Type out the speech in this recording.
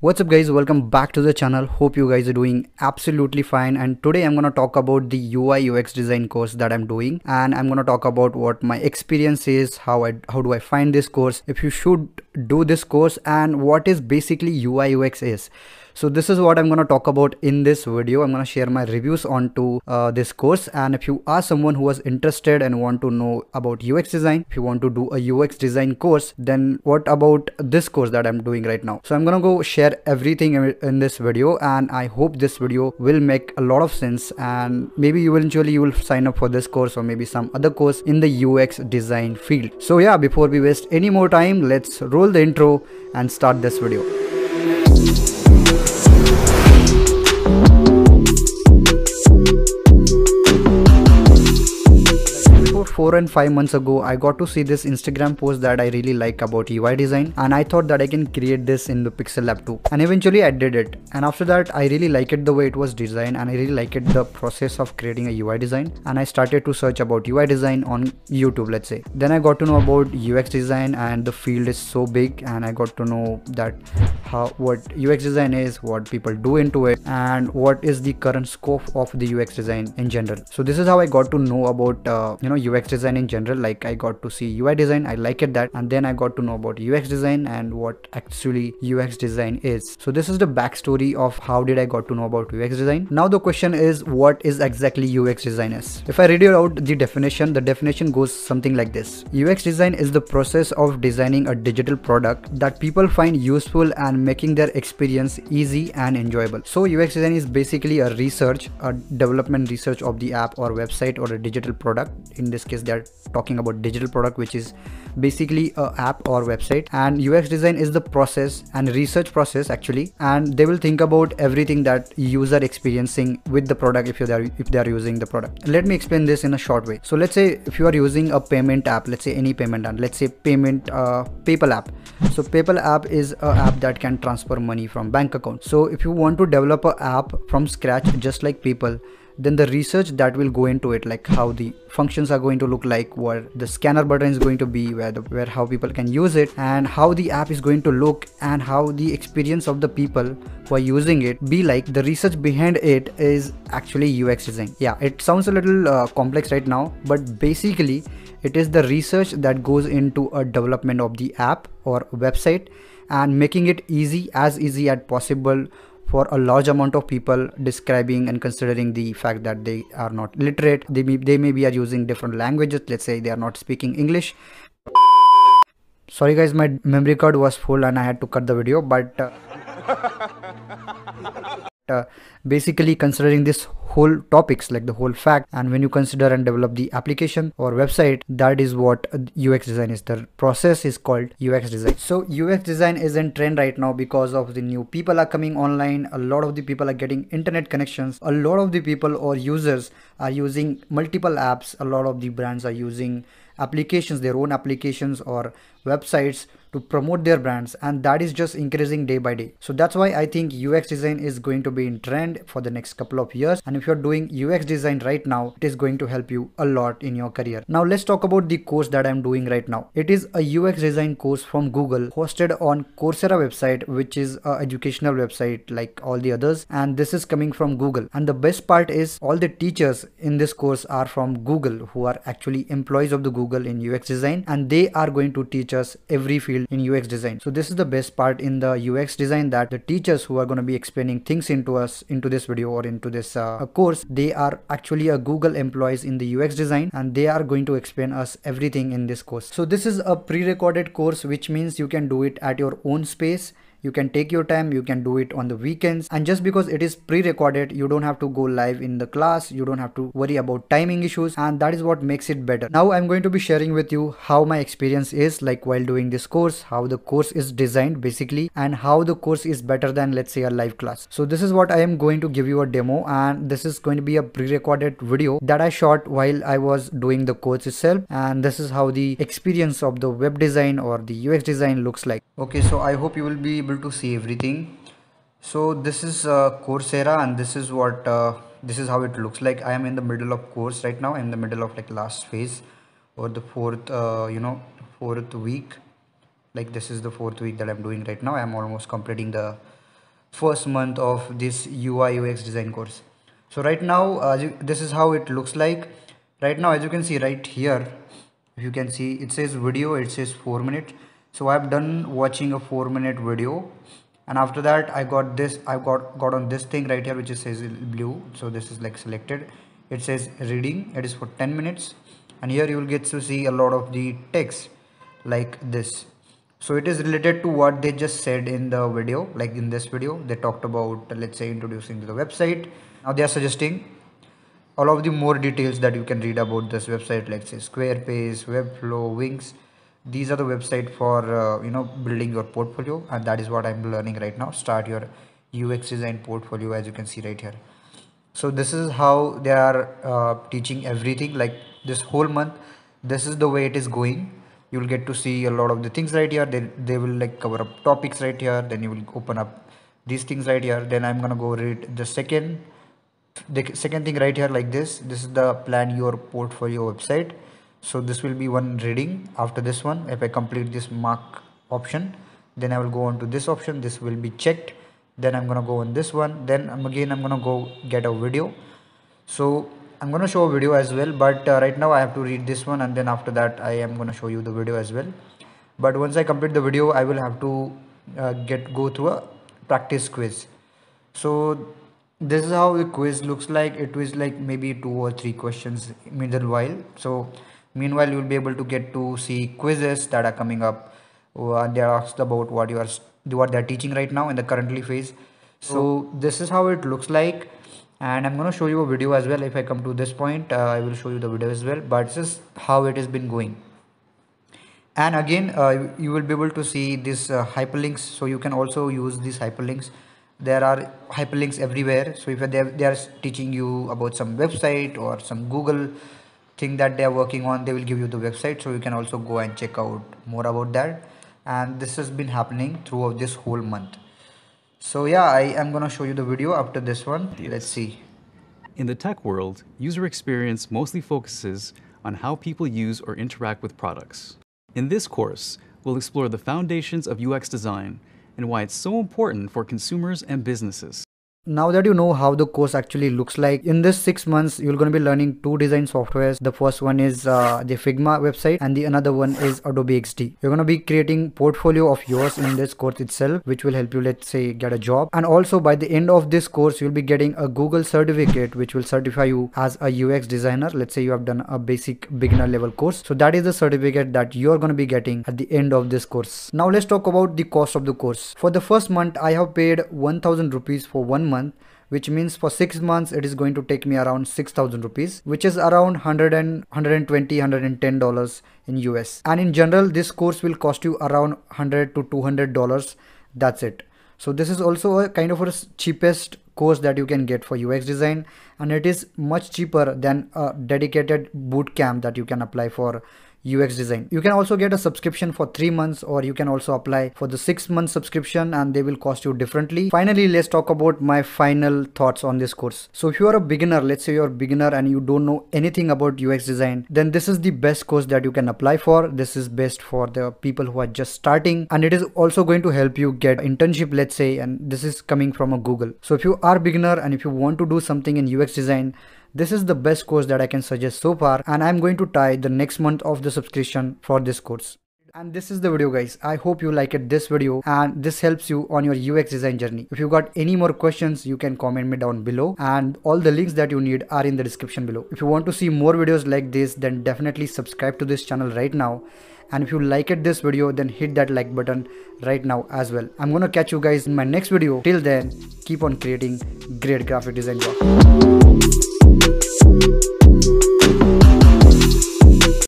What's up guys, welcome back to the channel. Hope you guys are doing absolutely fine, and today I'm gonna talk about the UI/UX design course that I'm doing, and I'm gonna talk about what my experience is, how do I find this course, if you should do this course, and what is basically UI/UX is. So this is what I'm gonna talk about in this video. I'm gonna share my reviews onto this course, and if you are someone who was interested and want to know about UX design, if you want to do a UX design course, then what about this course that I'm doing right now? So I'm gonna go share everything in this video, and I hope this video will make a lot of sense, and maybe you will sign up for this course or maybe some other course in the UX design field. So yeah, before we waste any more time, let's roll the intro and start this video. Four and 5 months ago, I got to see this Instagram post that I really like about UI design, and I thought that I can create this in the Pixel Lab too, and eventually I did it. And after that, I really liked it the way it was designed, and I really liked the process of creating a UI design, and I started to search about UI design on YouTube, let's say. Then I got to know about UX design, and the field is so big, and I got to know that what UX design is, what people do into it, and what is the current scope of the UX design in general. So this is how I got to know about UX design in general. Like, I got to see UI design, I like it that, and then I got to know about UX design and what actually UX design is. So this is the backstory of how did I got to know about UX design. Now the question is, what is exactly UX design is? If I read it out, the definition goes something like this. UX design is the process of designing a digital product that people find useful and making their experience easy and enjoyable. So UX design is basically a research, a development research of the app or website or a digital product. In this case, they're talking about digital product, which is basically an app or website. And UX design is the process and research process actually, and they will think about everything that user experiencing with the product if they are using the product. Let me explain this in a short way. So let's say if you are using a payment app, let's say any payment app, let's say PayPal app. So PayPal app is an app that can transfer money from bank account. So if you want to develop an app from scratch just like PayPal, then the research that will go into it, like how the functions are going to look like, where the scanner button is going to be, where how people can use it, and how the app is going to look, and how the experience of the people who are using it be like. The research behind it is actually UX design. Yeah, it sounds a little complex right now, but basically it is the research that goes into a development of the app or website and making it as easy as possible for a large amount of people, describing and considering the fact that they are not literate, they maybe are using different languages, let's say they are not speaking English. Sorry guys, my memory card was full and I had to cut the video, but basically considering this whole topics, like the whole fact, and when you consider and develop the application or website, that is what UX design is. The process is called UX design. So UX design is in trend right now because of the new people are coming online, a lot of the people are getting internet connections, a lot of the people or users are using multiple apps, a lot of the brands are using applications, their own applications or websites to promote their brands, and that is just increasing day by day. So that's why I think UX design is going to be in trend for the next couple of years, and if you're doing UX design right now, it is going to help you a lot in your career. Now let's talk about the course that I'm doing right now. It is a UX design course from Google hosted on Coursera website, which is an educational website like all the others, and this is coming from Google. And the best part is all the teachers in this course are from Google, who are actually employees of the Google in UX design, and they are going to teach us every field in UX design. So this is the best part in the UX design, that the teachers who are going to be explaining things into us into this video or into this course, they are actually a Google employees in the UX design, and they are going to explain us everything in this course. So this is a pre-recorded course, which means you can do it at your own space. You can take your time, you can do it on the weekends, and just because it is pre-recorded, you don't have to go live in the class, you don't have to worry about timing issues, and that is what makes it better. Now I'm going to be sharing with you how my experience is like while doing this course, how the course is designed basically, and how the course is better than, let's say, a live class. So this is what I am going to give you a demo, and this is going to be a pre-recorded video that I shot while I was doing the course itself, and this is how the experience of the web design or the UX design looks like. Okay, so I hope you will be able to see everything. So this is Coursera, and this is what this is how it looks like. I am in the middle of course right now. I'm in the middle of like last phase or the fourth week. Like this is the fourth week that I'm doing right now. I'm almost completing the first month of this UI/UX design course. So right now this is how it looks like right now. As you can see right here, you can see it says video, it says 4 minutes. So I've done watching a 4-minute video, and after that I got this, I got on this thing right here which is says blue, so this is like selected. It says reading, it is for 10 minutes, and here you will get to see a lot of the text like this. So it is related to what they just said in the video. Like in this video they talked about, let's say, introducing the website. Now they are suggesting all of the more details that you can read about this website, like say Squarespace, Webflow, Wix. These are the website for building your portfolio, and that is what I'm learning right now. Start your UX design portfolio, as you can see right here. So this is how they are teaching everything. Like this whole month, this is the way it is going. You will get to see a lot of the things right here. They will like cover up topics right here, then you will open up these things right here. Then I'm gonna go read the second thing right here, like this is the plan your portfolio website. So this will be one reading. After this one, if I complete this mark option, then I will go on to this option. This will be checked. Then I'm gonna go on this one. Then I'm gonna go get a video. So I'm gonna show a video as well, but right now I have to read this one, and then after that I am gonna show you the video as well. But once I complete the video, I will have to go through a practice quiz. So this is how the quiz looks like. It was like maybe 2 or 3 questions meanwhile. So meanwhile you will be able to get to see quizzes that are coming up. They are asked about what they are teaching right now in the currently phase. So this is how it looks like. And I'm going to show you a video as well. If I come to this point, I will show you the video as well. But this is how it has been going. And again, you will be able to see these hyperlinks. So you can also use these hyperlinks. There are hyperlinks everywhere. So if they are teaching you about some website or some Google thing that they are working on, they will give you the website. So you can also go and check out more about that. And this has been happening throughout this whole month. So yeah, I am gonna show you the video after this one. Let's see. In the tech world, user experience mostly focuses on how people use or interact with products. In this course, we'll explore the foundations of UX design and why it's so important for consumers and businesses. Now that you know how the course actually looks like, in this 6 months, you're going to be learning 2 design softwares. The first one is the Figma website, and the another one is Adobe XD. You're going to be creating portfolio of yours in this course itself, which will help you, let's say, get a job. And also by the end of this course, you'll be getting a Google certificate, which will certify you as a UX designer. Let's say you have done a basic beginner level course. So that is the certificate that you're going to be getting at the end of this course. Now let's talk about the cost of the course. For the first month, I have paid 1000 rupees for 1 month. Which means for 6 months it is going to take me around 6,000 rupees, which is around $110 in US. And in general this course will cost you around $100 to $200. That's it. So this is also a kind of a cheapest course that you can get for UX design, and it is much cheaper than a dedicated boot camp that you can apply for UX design. You can also get a subscription for 3 months, or you can also apply for the 6-month subscription, and they will cost you differently. Finally, let's talk about my final thoughts on this course. So if you are a beginner, let's say you're a beginner and you don't know anything about UX design, then this is the best course that you can apply for. This is best for the people who are just starting, and it is also going to help you get internship, let's say, and this is coming from a Google. So if you are a beginner and if you want to do something in UX design, this is the best course that I can suggest so far, and I'm going to tie the next month of the subscription for this course. And this is the video, guys. I hope you liked this video and this helps you on your UX design journey. If you got any more questions, you can comment me down below, and all the links that you need are in the description below. If you want to see more videos like this, then definitely subscribe to this channel right now. And if you liked this video, then hit that like button right now as well. I'm gonna catch you guys in my next video. Till then, keep on creating great graphic design work.